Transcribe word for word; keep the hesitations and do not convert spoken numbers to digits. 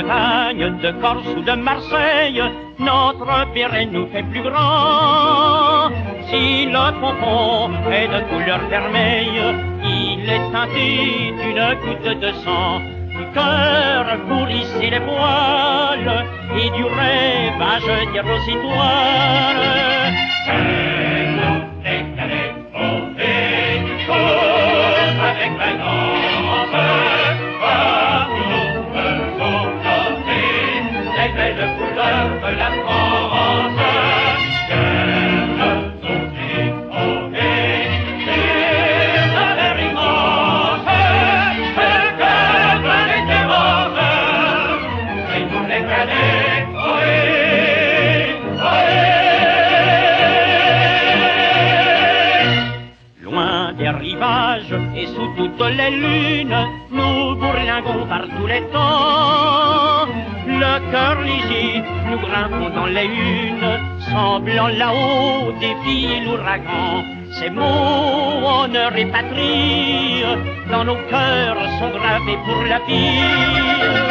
Bretagne, de Corse ou de Marseille, notre Pirène nous fait plus grand. Si le pompon est de couleur vermeille, il est teinté d'une goutte de sang. Du cœur coulissent les voiles et du rêve à jeter aux étoiles. C'est nous les canets au décours avec la grande. Partout nous sont plantés les belles couleurs de la France. Et sous toutes les lunes, nous bourlinguons par tous les temps. Le cœur léger, nous grimpons dans les unes, semblant là-haut défier l'ouragan. Ces mots, honneur et patrie, dans nos cœurs sont gravés pour la vie.